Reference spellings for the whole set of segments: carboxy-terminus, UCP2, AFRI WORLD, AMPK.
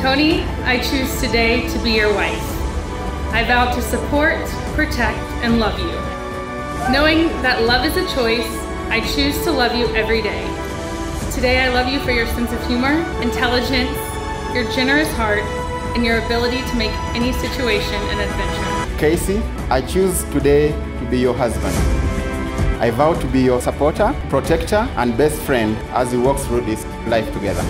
Tony, I choose today to be your wife. I vow to support, protect, and love you. Knowing that love is a choice, I choose to love you every day. Today, I love you for your sense of humor, intelligence, your generous heart, and your ability to make any situation an adventure. Casey, I choose today to be your husband. I vow to be your supporter, protector, and best friend as we walk through this life together.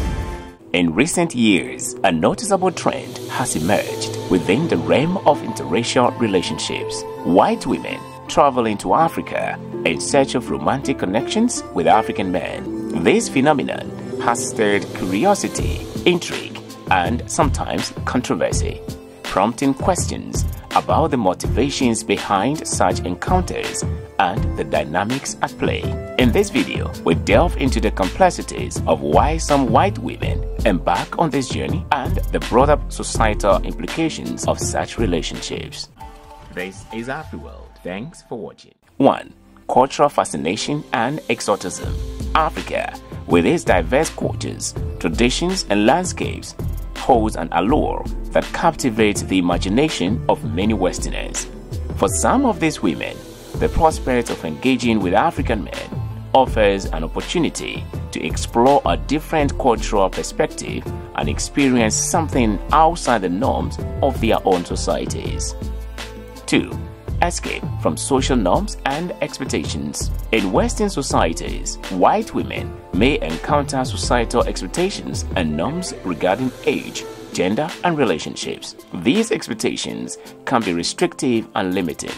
In recent years, a noticeable trend has emerged within the realm of interracial relationships. White women traveling to Africa in search of romantic connections with African men. This phenomenon has stirred curiosity, intrigue, and sometimes controversy, prompting questions about the motivations behind such encounters and the dynamics at play. In this video, we delve into the complexities of why some white women embark on this journey and the broader societal implications of such relationships. This is AFRI WORLD. Thanks for watching. 1. Cultural fascination and exoticism. Africa, with its diverse cultures, traditions, and landscapes, holds an allure that captivates the imagination of many Westerners. For some of these women, the prospect of engaging with African men offers an opportunity to explore a different cultural perspective and experience something outside the norms of their own societies. 2. Escape from social norms and expectations. In Western societies, white women may encounter societal expectations and norms regarding age, gender, and relationships. These expectations can be restrictive and limiting,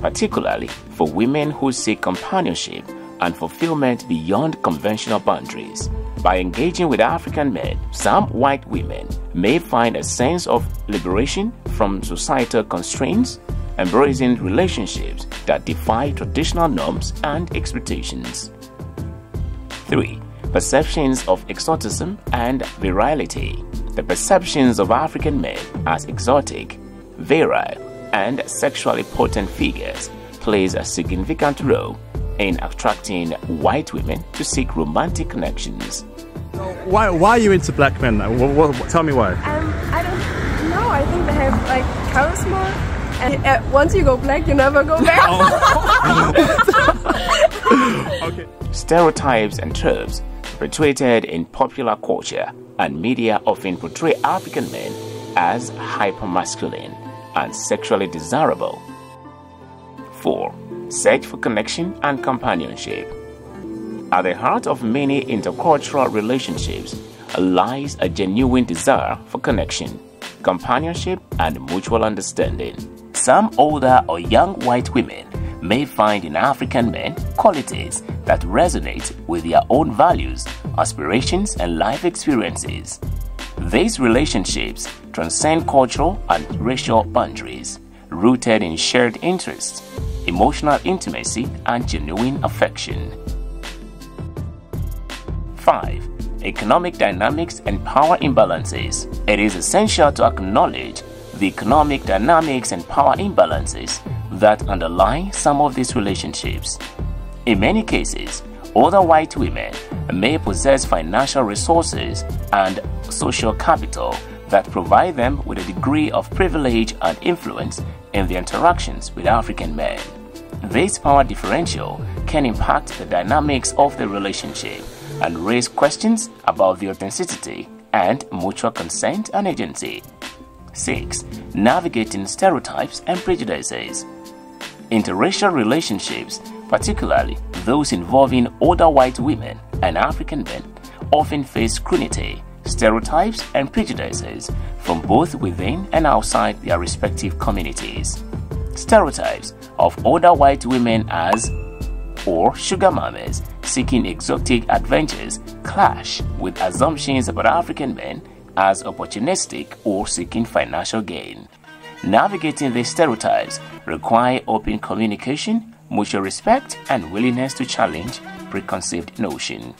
particularly for women who seek companionship and fulfillment beyond conventional boundaries. By engaging with African men, some white women may find a sense of liberation from societal constraints, embracing relationships that defy traditional norms and expectations. 3. Perceptions of exoticism and virility. The perceptions of African men as exotic, virile, and sexually potent figures plays a significant role in attracting white women to seek romantic connections. Why are you into black men? Tell me why. I don't know. I think they have like charisma. And once you go black, you never go back. Okay. Stereotypes and tropes perpetuated in popular culture and media often portray African men as hypermasculine and sexually desirable. 4. Search for connection and companionship. At the heart of many intercultural relationships lies a genuine desire for connection, companionship, and mutual understanding. Some older or young white women may find in African men qualities that resonate with their own values, aspirations, and life experiences. These relationships transcend cultural and racial boundaries, rooted in shared interests, emotional intimacy, and genuine affection. 5. Economic dynamics and power imbalances. It is essential to acknowledge the economic dynamics and power imbalances that underlie some of these relationships. In many cases, older white women may possess financial resources and social capital that provide them with a degree of privilege and influence in their interactions with African men. This power differential can impact the dynamics of the relationship and raise questions about the authenticity and mutual consent and agency. 6. Navigating stereotypes and prejudices. Interracial relationships, particularly those involving older white women and African men, often face scrutiny, stereotypes, and prejudices from both within and outside their respective communities. Stereotypes of older white women as or sugar mamas seeking exotic adventures clash with assumptions about African men as opportunistic or seeking financial gain. Navigating these stereotypes requires open communication, mutual respect, and willingness to challenge preconceived notions.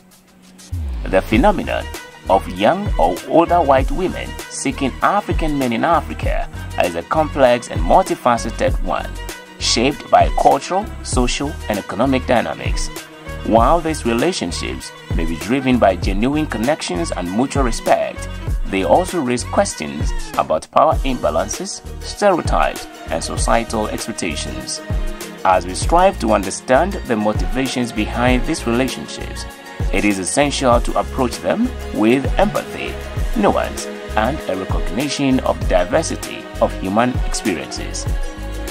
The phenomenon of young or older white women seeking African men in Africa is a complex and multifaceted one, shaped by cultural, social, and economic dynamics. While these relationships may be driven by genuine connections and mutual respect, They also raise questions about power imbalances, stereotypes, and societal expectations. As we strive to understand the motivations behind these relationships, it is essential to approach them with empathy, nuance, and a recognition of the diversity of human experiences.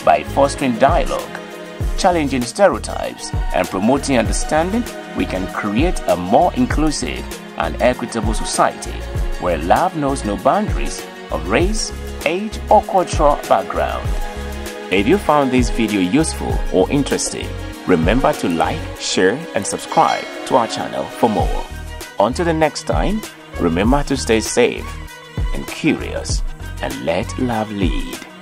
By fostering dialogue, challenging stereotypes, and promoting understanding, we can create a more inclusive and equitable society where love knows no boundaries of race, age, or cultural background. If you found this video useful or interesting, remember to like, share, and subscribe to our channel for more. Until the next time, remember to stay safe and curious, and let love lead.